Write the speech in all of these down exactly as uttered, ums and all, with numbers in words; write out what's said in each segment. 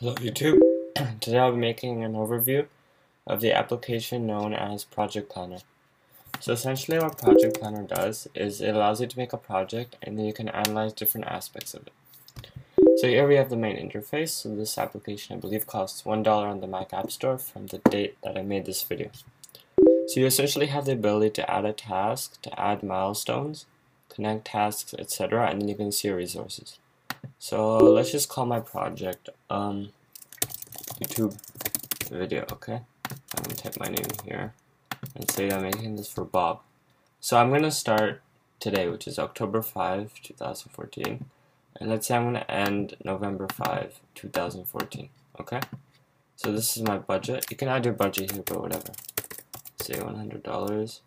Hello YouTube, today I'll be making an overview of the application known as Project Planner. So essentially what Project Planner does is it allows you to make a project and then you can analyze different aspects of it. So here we have the main interface. So this application I believe costs one dollar on the Mac App Store from the date that I made this video. So you essentially have the ability to add a task, to add milestones, connect tasks, et cetera, and then you can see your resources. So let's just call my project um, YouTube video, okay? I'm going to type my name here and say I'm making this for Bob. So I'm going to start today, which is October fifth, two thousand fourteen. And let's say I'm going to end November fifth, two thousand fourteen, okay? So this is my budget. You can add your budget here, but whatever. Say one hundred dollars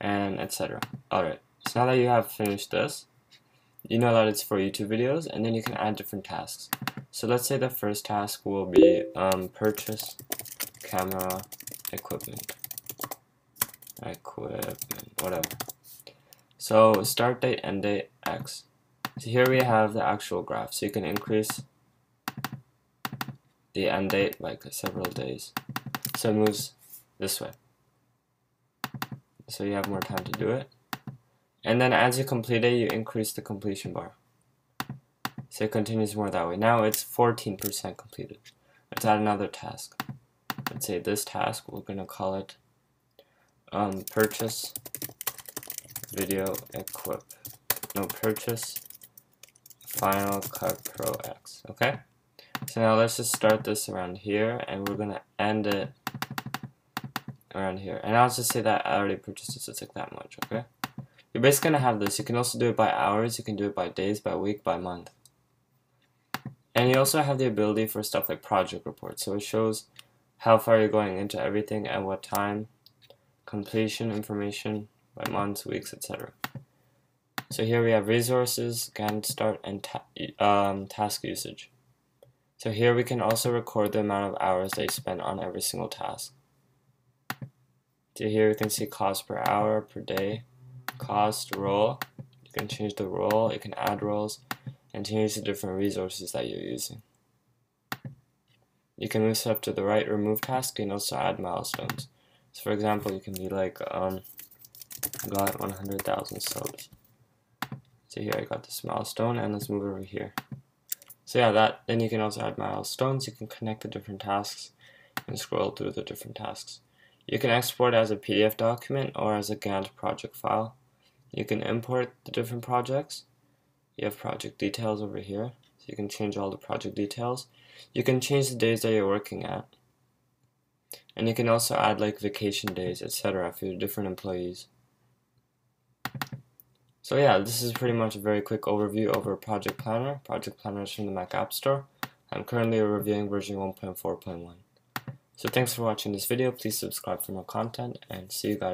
and et cetera. Alright, so now that you have finished this, you know that it's for YouTube videos, and then you can add different tasks. So let's say the first task will be um, purchase camera equipment, equipment, whatever. So start date, end date, X. So here we have the actual graph. So you can increase the end date by several days. So it moves this way. So you have more time to do it. And then as you complete it, you increase the completion bar. So it continues more that way. Now it's fourteen percent completed. Let's add another task. Let's say this task, we're going to call it um, purchase video equip. No, purchase Final Cut Pro X. Okay? So now let's just start this around here, and we're going to end it around here. And I'll just say that I already purchased it, so it's like that much. Okay? You're basically going to have this. You can also do it by hours, you can do it by days, by week, by month. And you also have the ability for stuff like project reports. So it shows how far you're going into everything, at what time, completion information by months, weeks, et cetera. So here we have resources, Gantt start, and ta um, task usage. So here we can also record the amount of hours that you spend on every single task. So here you can see cost per hour, per day. Cost, role, you can change the role, you can add roles, and change the different resources that you're using. You can move stuff to the right, remove tasks, and also add milestones. So for example, you can be like, um, got one hundred thousand subs. So here I got this milestone, and let's move over here. So yeah, that. Then you can also add milestones, you can connect the different tasks, and scroll through the different tasks. You can export as a P D F document or as a Gantt project file. You can import the different projects. You have project details over here, so you can change all the project details. You can change the days that you're working at. And you can also add like vacation days, et cetera for your different employees. So yeah, this is pretty much a very quick overview over Project Planner. Project Planner is from the Mac App Store. I'm currently reviewing version one point four point one. So thanks for watching this video. Please subscribe for more content, and see you guys.